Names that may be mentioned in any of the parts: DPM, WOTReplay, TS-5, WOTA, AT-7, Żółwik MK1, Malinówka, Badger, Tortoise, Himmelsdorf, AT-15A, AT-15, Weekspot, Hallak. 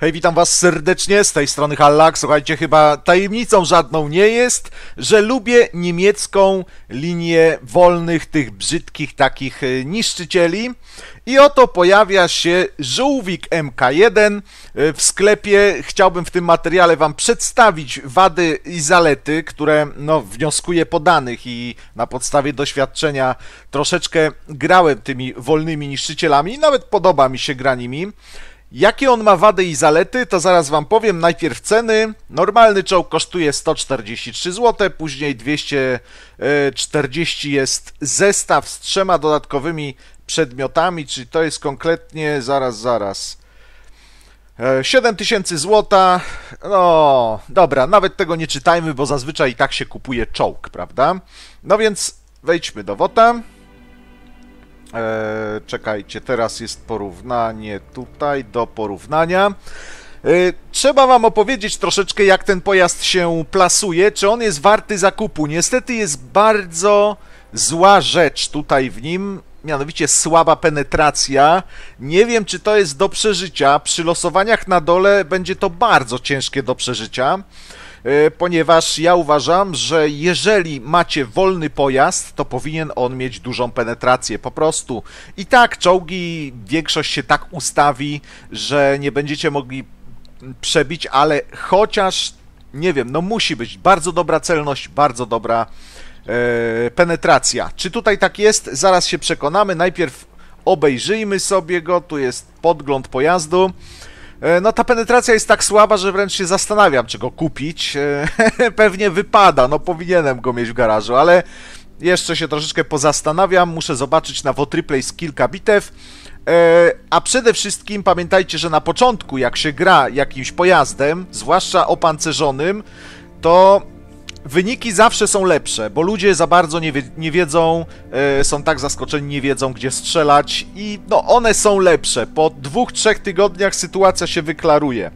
Hej, witam was serdecznie, z tej strony Hallak. Słuchajcie, chyba tajemnicą żadną nie jest, że lubię niemiecką linię wolnych, tych brzydkich takich niszczycieli. I oto pojawia się Żółwik MK1 w sklepie. Chciałbym w tym materiale wam przedstawić wady i zalety, które no, wnioskuję po danych i na podstawie doświadczenia troszeczkę grałem tymi wolnymi niszczycielami i nawet podoba mi się gra nimi. Jakie on ma wady i zalety, to zaraz wam powiem. Najpierw ceny. Normalny czołg kosztuje 143 zł, później 240 jest zestaw z trzema dodatkowymi przedmiotami, czyli to jest konkretnie, zaraz, 7000 zł. No, dobra, nawet tego nie czytajmy, bo zazwyczaj i tak się kupuje czołg, prawda? No więc wejdźmy do WOTA. Czekajcie, teraz jest porównanie tutaj do porównania. Trzeba wam opowiedzieć troszeczkę, jak ten pojazd się plasuje, czy on jest warty zakupu. Niestety jest bardzo zła rzecz tutaj w nim, mianowicie słaba penetracja. Nie wiem, czy to jest do przeżycia. Przy losowaniach na dole będzie to bardzo ciężkie do przeżycia, ponieważ ja uważam, że jeżeli macie wolny pojazd, to powinien on mieć dużą penetrację po prostu. I tak czołgi, większość się tak ustawi, że nie będziecie mogli przebić, ale chociaż, nie wiem, no musi być bardzo dobra celność, bardzo dobra penetracja. Czy tutaj tak jest? Zaraz się przekonamy. Najpierw obejrzyjmy sobie go, tu jest podgląd pojazdu. No ta penetracja jest tak słaba, że wręcz się zastanawiam, czy go kupić. Pewnie wypada, no powinienem go mieć w garażu, ale jeszcze się troszeczkę pozastanawiam. Muszę zobaczyć na WOTReplay z kilka bitew. A przede wszystkim pamiętajcie, że na początku, jak się gra jakimś pojazdem, zwłaszcza opancerzonym, to wyniki zawsze są lepsze, bo ludzie za bardzo nie wiedzą, są tak zaskoczeni, nie wiedzą, gdzie strzelać i no, one są lepsze. Po 2-3 tygodniach sytuacja się wyklaruje.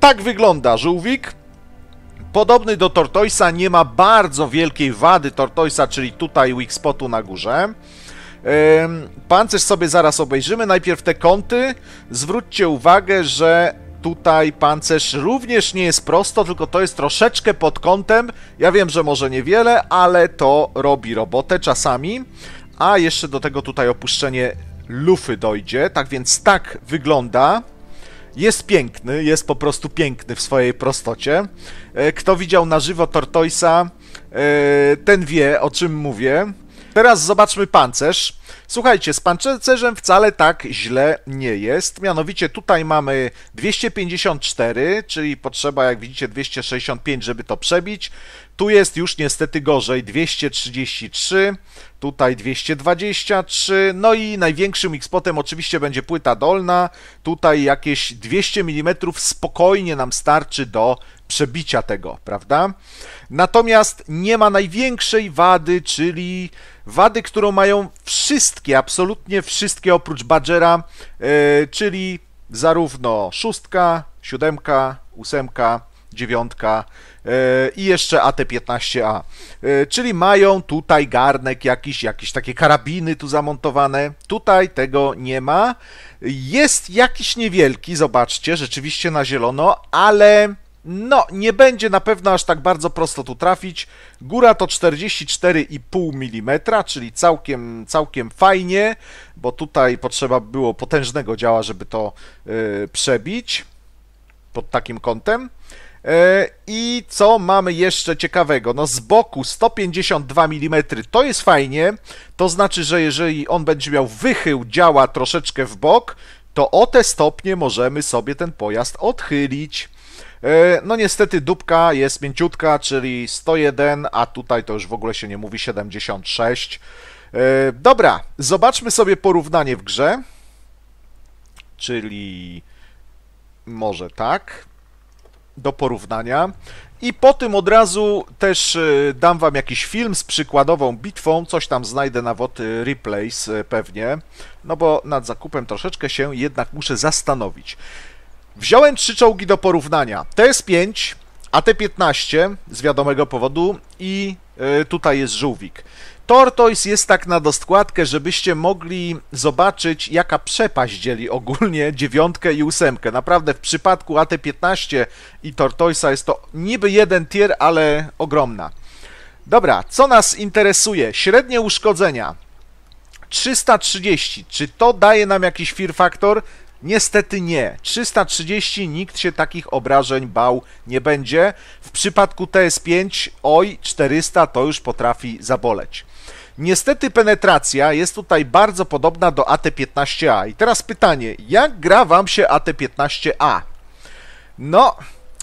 Tak wygląda Żółwik. Podobny do Tortoisa, nie ma bardzo wielkiej wady Tortoisa, czyli tutaj Weekspotu na górze. Pancerz sobie zaraz obejrzymy. Najpierw te kąty. Zwróćcie uwagę, że tutaj pancerz również nie jest prosto, tylko to jest troszeczkę pod kątem. Ja wiem, że może niewiele, ale to robi robotę czasami. A jeszcze do tego tutaj opuszczenie lufy dojdzie. Tak więc tak wygląda. Jest piękny, jest po prostu piękny w swojej prostocie. Kto widział na żywo Tortoisa, ten wie, o czym mówię. Teraz zobaczmy pancerz. Słuchajcie, z pancerzem wcale tak źle nie jest. Mianowicie tutaj mamy 254, czyli potrzeba, jak widzicie, 265, żeby to przebić. Tu jest już niestety gorzej, 233, tutaj 223, no i największym X-Potem oczywiście będzie płyta dolna. Tutaj jakieś 200 mm spokojnie nam starczy do przebicia tego, prawda? Natomiast nie ma największej wady, czyli wady, którą mają wszystkie, absolutnie wszystkie oprócz Badgera, czyli zarówno 6, 7, 8, 9 i jeszcze AT-15A, czyli mają tutaj garnek jakiś, jakieś takie karabiny tu zamontowane, tutaj tego nie ma. Jest jakiś niewielki, zobaczcie, rzeczywiście na zielono, ale no, nie będzie na pewno aż tak bardzo prosto tu trafić. Góra to 44,5 mm, czyli całkiem fajnie, bo tutaj potrzeba było potężnego działa, żeby to przebić pod takim kątem. I co mamy jeszcze ciekawego? No z boku 152 mm, to jest fajnie, to znaczy, że jeżeli on będzie miał wychył działa troszeczkę w bok, to o te stopnie możemy sobie ten pojazd odchylić. No niestety dupka jest mięciutka, czyli 101, a tutaj to już w ogóle się nie mówi, 76. Dobra, zobaczmy sobie porównanie w grze, czyli może tak, do porównania. I po tym od razu też dam wam jakiś film z przykładową bitwą, coś tam znajdę na WOT Replays pewnie, no bo nad zakupem troszeczkę się jednak muszę zastanowić. Wziąłem 3 czołgi do porównania, TS-5, AT-15 z wiadomego powodu i tutaj jest Żółwik. Tortoise jest tak na doskładkę, żebyście mogli zobaczyć, jaka przepaść dzieli ogólnie 9 i 8. Naprawdę w przypadku AT-15 i Tortoise'a jest to niby jeden tier, ale ogromna. Dobra, co nas interesuje? Średnie uszkodzenia. 330. Czy to daje nam jakiś fear factor? Niestety nie. 330 nikt się takich obrażeń bał nie będzie. W przypadku TS-5, oj, 400 to już potrafi zaboleć. Niestety penetracja jest tutaj bardzo podobna do AT-15A. I teraz pytanie, jak gra wam się AT-15A? No,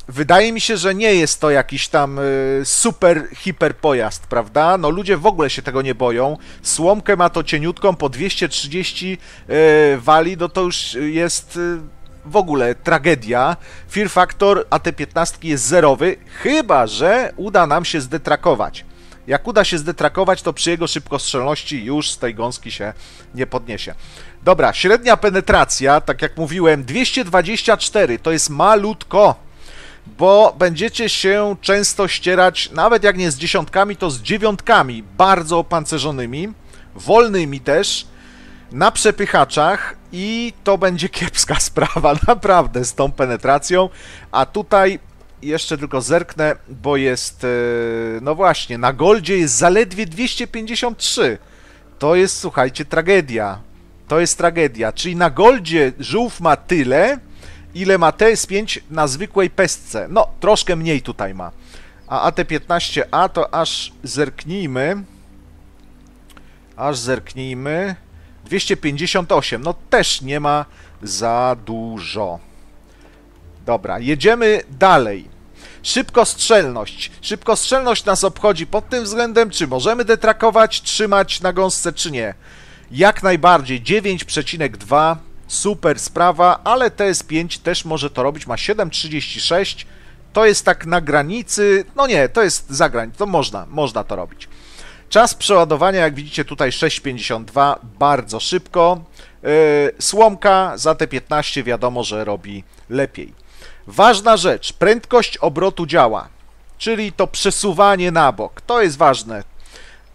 wydaje mi się, że nie jest to jakiś tam super, hiper pojazd, prawda? No ludzie w ogóle się tego nie boją. Słomkę ma to cieniutką, po 230 wali, no to już jest w ogóle tragedia. Fear Factor AT-15 jest zerowy, chyba że uda nam się zdetrakować. Jak uda się zdetrakować, to przy jego szybkostrzelności już z tej gąski się nie podniesie. Dobra, średnia penetracja, tak jak mówiłem, 224, to jest malutko. Bo będziecie się często ścierać, nawet jak nie z 10, to z 9, bardzo opancerzonymi, wolnymi też, na przepychaczach i to będzie kiepska sprawa, naprawdę, z tą penetracją. A tutaj jeszcze tylko zerknę, bo jest, no właśnie, na goldzie jest zaledwie 253. To jest, słuchajcie, tragedia. To jest tragedia, czyli na goldzie żółw ma tyle, ile ma TS-5 na zwykłej pestce. No, troszkę mniej tutaj ma. A AT-15A to aż zerknijmy. 258. No, też nie ma za dużo. Dobra, jedziemy dalej. Szybkostrzelność. Szybkostrzelność nas obchodzi pod tym względem, czy możemy detrakować, trzymać na gąsce, czy nie. Jak najbardziej. 9,2. Super sprawa, ale TS-5 też może to robić, ma 7,36, to jest tak na granicy, no nie, to jest za granicą, to można to robić. Czas przeładowania, jak widzicie tutaj 6,52, bardzo szybko, słomka za AT-15 wiadomo, że robi lepiej. Ważna rzecz, prędkość obrotu działa, czyli to przesuwanie na bok, to jest ważne.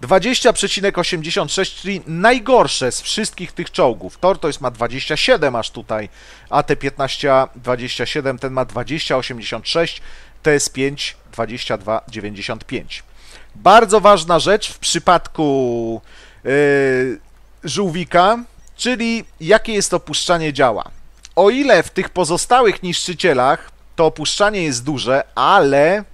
20,86, czyli najgorsze z wszystkich tych czołgów. Tortoise ma 27 aż tutaj, AT-15A 27, ten ma 20,86, TS-5 22,95. Bardzo ważna rzecz w przypadku żółwika, czyli jakie jest opuszczanie działa. O ile w tych pozostałych niszczycielach to opuszczanie jest duże, ale,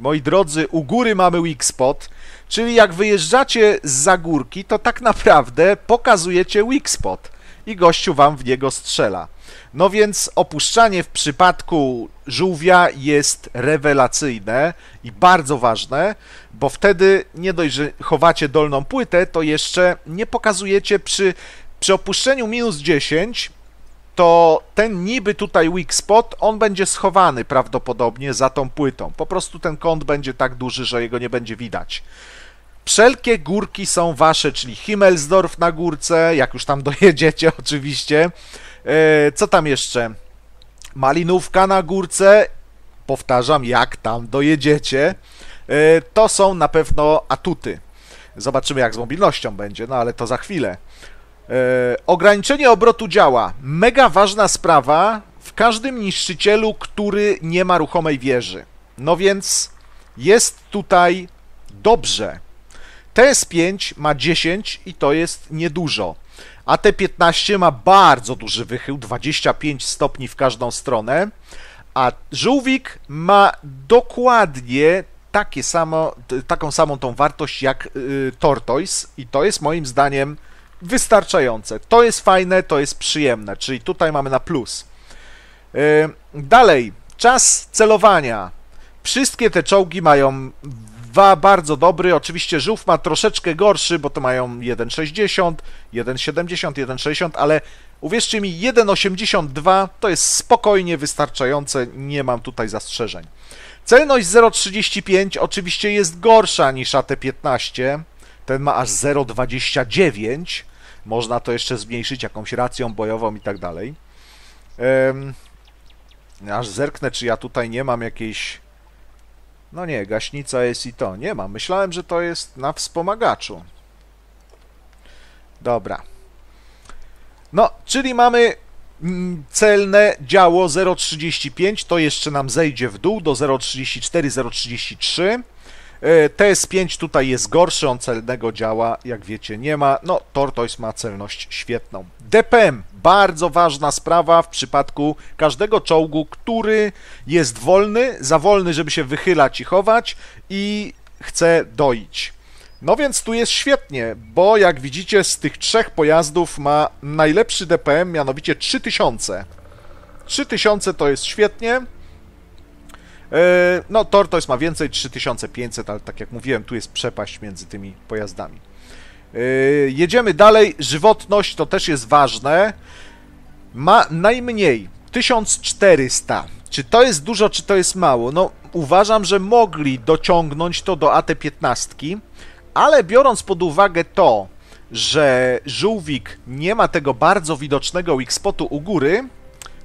moi drodzy, u góry mamy Weekspot, czyli jak wyjeżdżacie z zagórki, to tak naprawdę pokazujecie Weekspot i gościu wam w niego strzela. No więc opuszczanie w przypadku żółwia jest rewelacyjne i bardzo ważne, bo wtedy nie dość, że chowacie dolną płytę, to jeszcze nie pokazujecie przy opuszczeniu minus 10, to ten niby tutaj weak spot, on będzie schowany prawdopodobnie za tą płytą. Po prostu ten kąt będzie tak duży, że jego nie będzie widać. Wszelkie górki są wasze, czyli Himmelsdorf na górce, jak już tam dojedziecie oczywiście. Co tam jeszcze? Malinówka na górce, powtarzam, jak tam dojedziecie. To są na pewno atuty. Zobaczymy, jak z mobilnością będzie, no ale to za chwilę. Ograniczenie obrotu działa. Mega ważna sprawa w każdym niszczycielu, który nie ma ruchomej wieży. No więc jest tutaj dobrze. TS-5 ma 10 i to jest niedużo. AT-15 ma bardzo duży wychył, 25 stopni w każdą stronę, a żółwik ma dokładnie taką samą tą wartość jak Tortoise i to jest moim zdaniem wystarczające. To jest fajne, to jest przyjemne, czyli tutaj mamy na plus. Dalej, czas celowania. Wszystkie te czołgi mają bardzo dobry, oczywiście żółw ma troszeczkę gorszy, bo to mają 1,60, 1,70, 1,60, ale uwierzcie mi, 1,82 to jest spokojnie wystarczające, nie mam tutaj zastrzeżeń. Celność 0,35 oczywiście jest gorsza niż AT-15, ten ma aż 0,29, można to jeszcze zmniejszyć jakąś racją bojową i tak dalej. Aż zerknę, czy ja tutaj nie mam jakiejś, no nie, gaśnica jest i to, nie mam, myślałem, że to jest na wspomagaczu. Dobra. No, czyli mamy celne działo 0,35, to jeszcze nam zejdzie w dół do 0,34, 0,33. TS-5 tutaj jest gorszy, on celnego działa, jak wiecie, nie ma. No, Tortoise ma celność świetną. DPM, bardzo ważna sprawa w przypadku każdego czołgu, który jest wolny, za wolny, żeby się wychylać i chować i chce doić. No więc tu jest świetnie, bo jak widzicie z tych trzech pojazdów ma najlepszy DPM, mianowicie 3000. 3000 to jest świetnie. No, Tortoise ma więcej, 3500, ale tak jak mówiłem, tu jest przepaść między tymi pojazdami. Jedziemy dalej, żywotność to też jest ważne. Ma najmniej, 1400. Czy to jest dużo, czy to jest mało? No, uważam, że mogli dociągnąć to do AT-15, ale biorąc pod uwagę to, że Żółwik nie ma tego bardzo widocznego X-Potu u góry,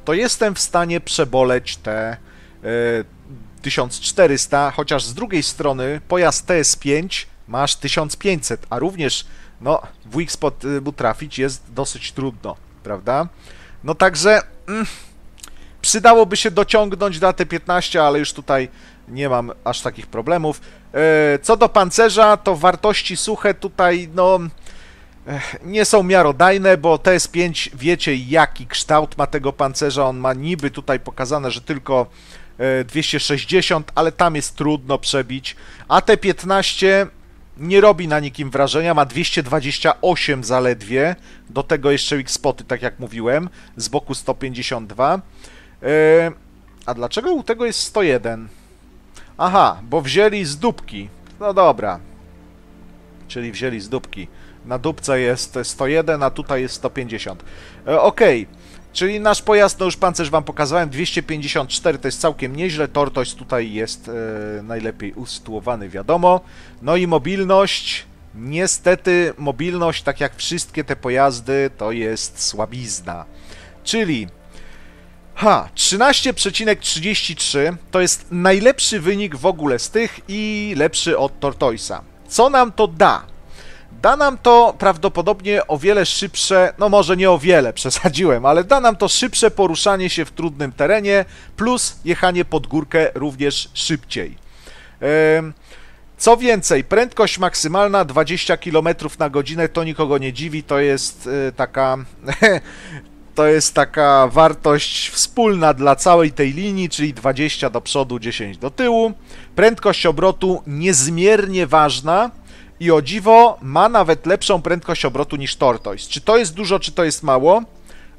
to jestem w stanie przeboleć te 1400, chociaż z drugiej strony pojazd TS-5 masz 1500, a również no, w Weekspot trafić jest dosyć trudno, prawda? No także przydałoby się dociągnąć do AT-15, ale już tutaj nie mam aż takich problemów. Co do pancerza, to wartości suche tutaj no nie są miarodajne, bo TS-5 wiecie jaki kształt ma tego pancerza, on ma niby tutaj pokazane, że tylko 260, ale tam jest trudno przebić. AT-15 nie robi na nikim wrażenia, ma 228 zaledwie, do tego jeszcze X-Poty, tak jak mówiłem, z boku 152. A dlaczego u tego jest 101? Aha, bo wzięli z dupki. No dobra. Czyli wzięli z dupki. Na dupce jest 101, a tutaj jest 150. Okej. Czyli nasz pojazd, no już pancerz wam pokazałem, 254 to jest całkiem nieźle, Tortoise tutaj jest najlepiej usytuowany, wiadomo. No i mobilność, niestety mobilność, tak jak wszystkie te pojazdy, to jest słabizna. Czyli 13,33 to jest najlepszy wynik w ogóle z tych i lepszy od Tortoise'a. Co nam to da? Da nam to prawdopodobnie o wiele szybsze, no może nie o wiele, przesadziłem, ale da nam to szybsze poruszanie się w trudnym terenie, plus jechanie pod górkę również szybciej. Co więcej, prędkość maksymalna 20 km na godzinę, to nikogo nie dziwi, to jest taka... To jest taka wartość wspólna dla całej tej linii, czyli 20 do przodu, 10 do tyłu. Prędkość obrotu niezmiernie ważna i o dziwo ma nawet lepszą prędkość obrotu niż Tortoise. Czy to jest dużo, czy to jest mało?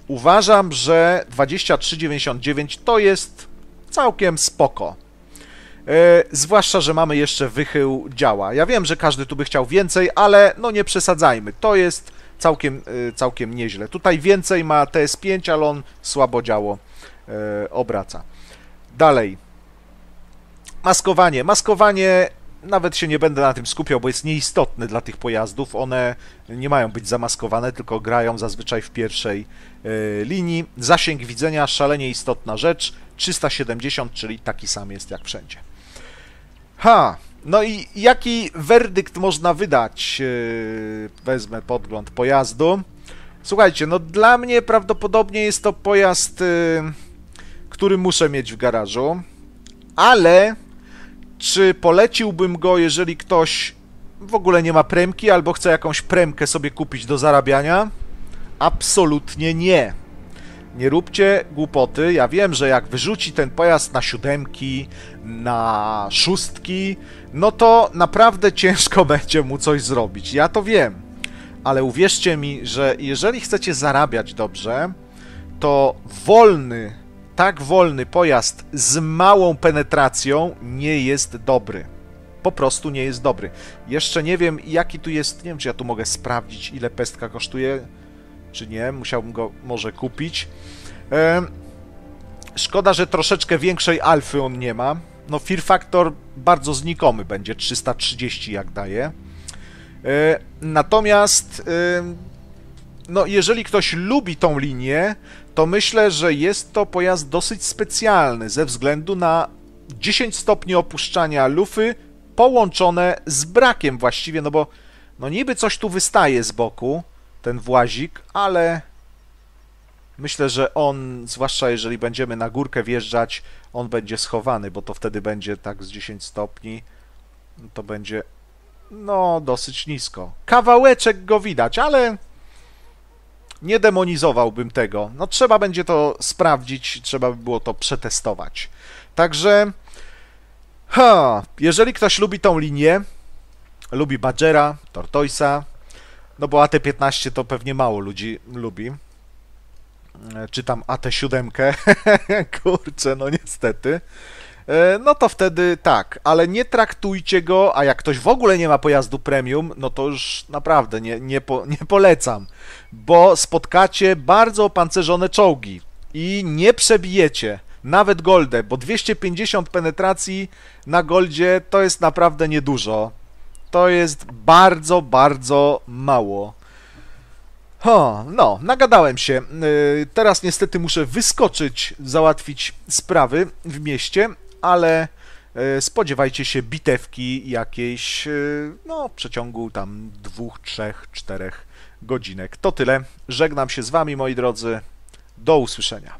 Uważam, że 23,99 to jest całkiem spoko. Zwłaszcza, że mamy jeszcze wychył działa. Ja wiem, że każdy tu by chciał więcej, ale no nie przesadzajmy. To jest całkiem nieźle. Tutaj więcej ma TS5, ale on słabo działo obraca. Dalej. Maskowanie. Maskowanie nawet się nie będę na tym skupiał, bo jest nieistotny dla tych pojazdów. One nie mają być zamaskowane, tylko grają zazwyczaj w pierwszej linii. Zasięg widzenia, szalenie istotna rzecz. 370, czyli taki sam jest jak wszędzie. No i jaki werdykt można wydać? Wezmę podgląd pojazdu. Słuchajcie, no dla mnie prawdopodobnie jest to pojazd, który muszę mieć w garażu, ale czy poleciłbym go, jeżeli ktoś w ogóle nie ma premki albo chce jakąś premkę sobie kupić do zarabiania? Absolutnie nie. Nie róbcie głupoty, ja wiem, że jak wyrzuci ten pojazd na 7, na 6, no to naprawdę ciężko będzie mu coś zrobić, ja to wiem. Ale uwierzcie mi, że jeżeli chcecie zarabiać dobrze, to wolny, tak wolny pojazd z małą penetracją nie jest dobry. Po prostu nie jest dobry. Jeszcze nie wiem, jaki tu jest, nie wiem, czy ja tu mogę sprawdzić, ile pestka kosztuje, czy nie, musiałbym go może kupić. Szkoda, że troszeczkę większej alfy on nie ma. No Fear Factor bardzo znikomy będzie, 330 jak daje. Natomiast no jeżeli ktoś lubi tą linię, to myślę, że jest to pojazd dosyć specjalny ze względu na 10 stopni opuszczania lufy połączone z brakiem właściwie, no bo no niby coś tu wystaje z boku, ten włazik, ale myślę, że on, zwłaszcza jeżeli będziemy na górkę wjeżdżać, on będzie schowany, bo to wtedy będzie tak z 10 stopni, to będzie no dosyć nisko. Kawałeczek go widać, ale nie demonizowałbym tego. No trzeba będzie to sprawdzić, trzeba by było to przetestować. Także jeżeli ktoś lubi tą linię, lubi Badgera, Tortoisa, no bo AT-15 to pewnie mało ludzi lubi. Czy tam AT-7, kurczę, no niestety. No to wtedy tak, ale nie traktujcie go, a jak ktoś w ogóle nie ma pojazdu premium, no to już naprawdę nie polecam, bo spotkacie bardzo opancerzone czołgi i nie przebijecie nawet goldę, bo 250 penetracji na goldzie to jest naprawdę niedużo. To jest bardzo, bardzo mało. No, nagadałem się. Teraz niestety muszę wyskoczyć, załatwić sprawy w mieście, ale spodziewajcie się bitewki jakiejś, no, w przeciągu tam 2, 3, 4 godzinek. To tyle. Żegnam się z wami, moi drodzy. Do usłyszenia.